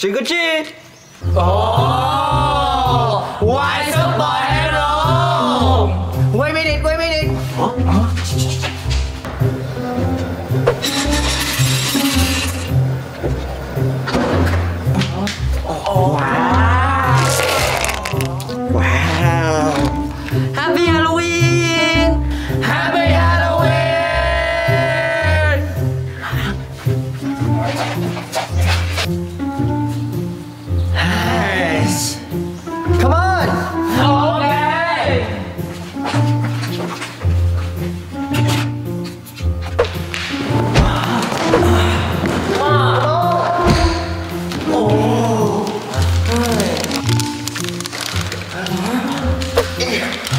Chỉ có chi. Oh, why superhero? Wait a minute, wait a minute. Oh, wow. Wow. Happy Halloween. Happy Halloween. Nice. Come on. Okay.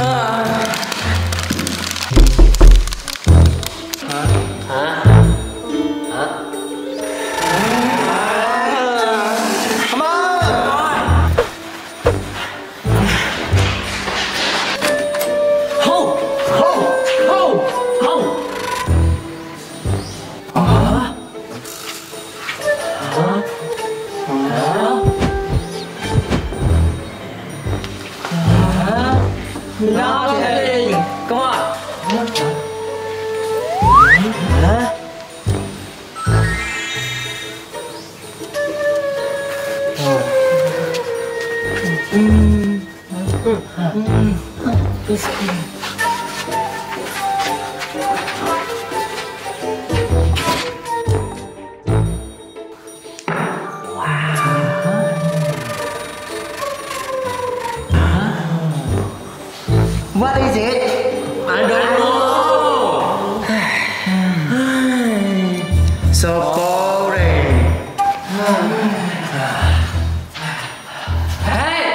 Oh. Come on! Ho! Ho! Ho! Ho! Not heading! Come on! Huh? What is it? I don't know. So boring. Hey,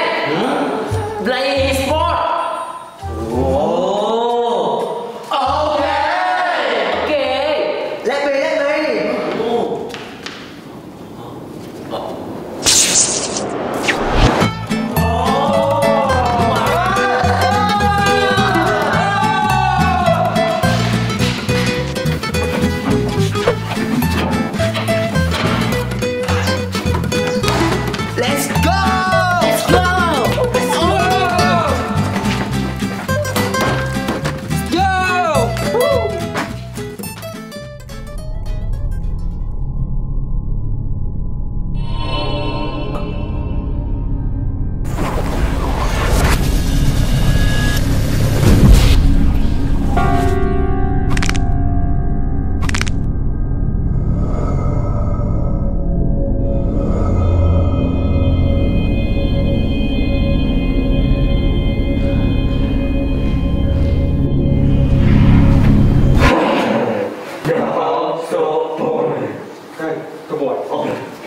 play sport. Whoa. Okay. Okay. Let me. Let's go! Let's go! Let's go!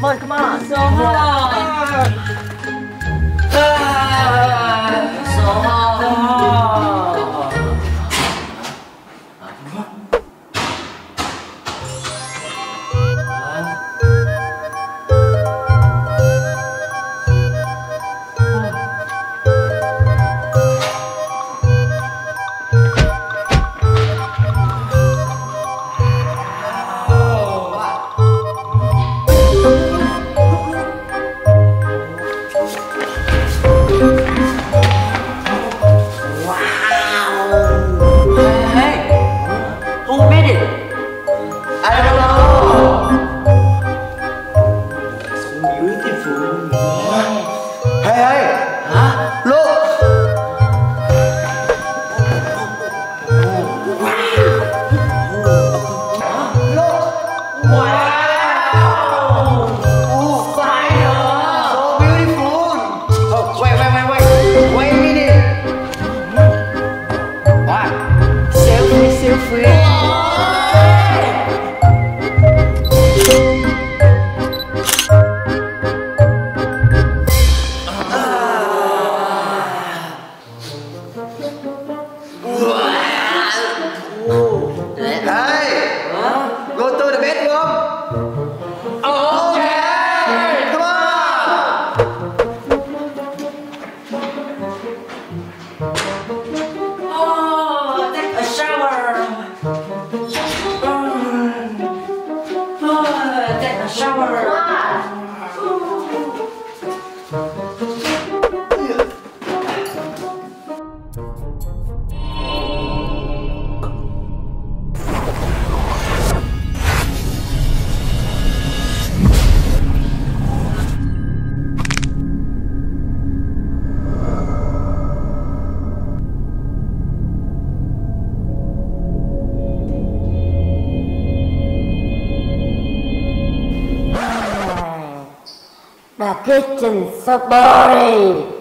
Come on. So hard. So hard. The kitchen's so boring.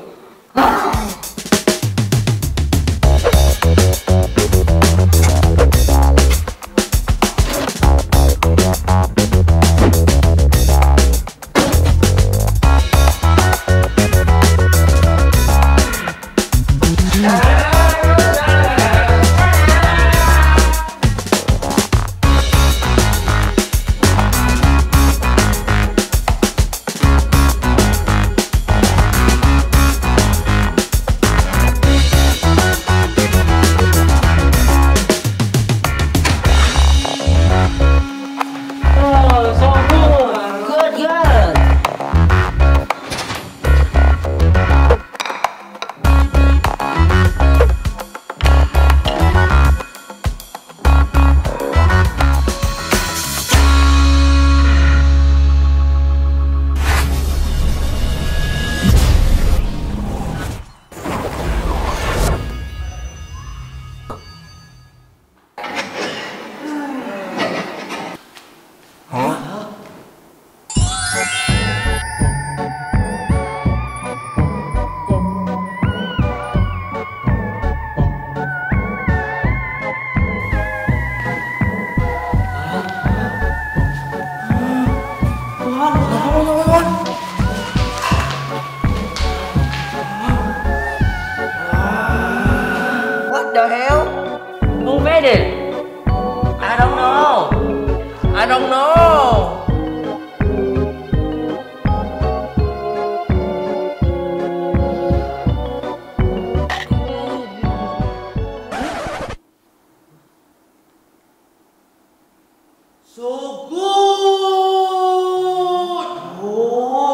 So good. Oh.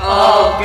Ok.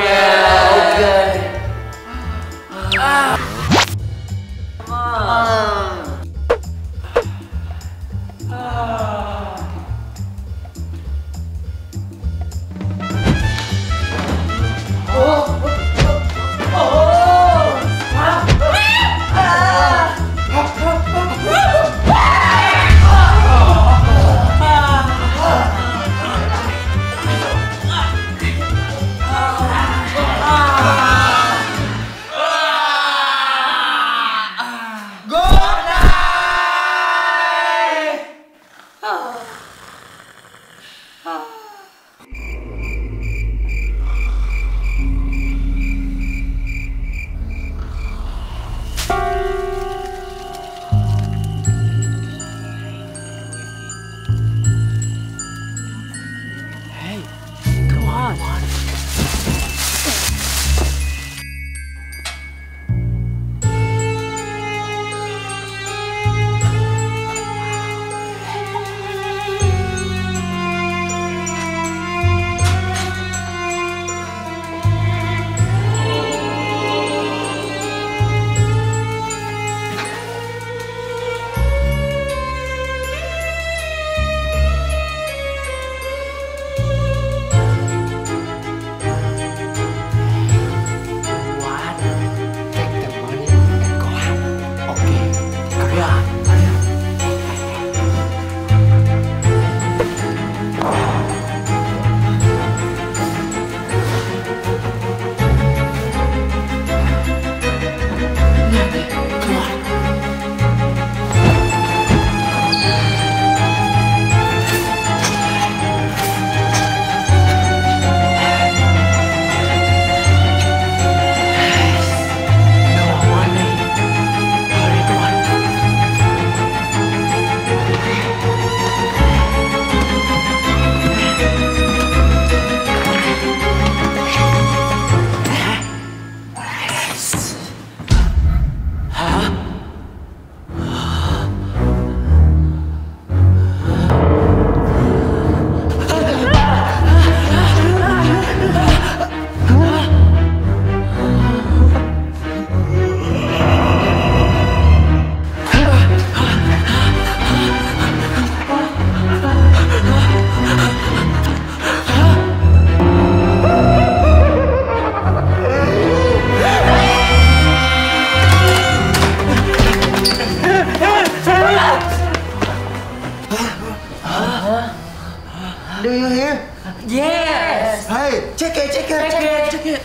Do you hear? Yes! Hey, check it!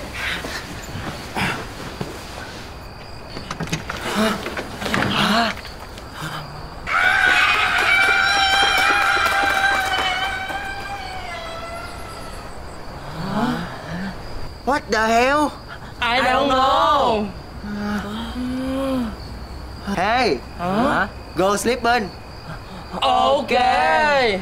What the hell? I don't know! Hey! Huh? Go sleep in! Okay!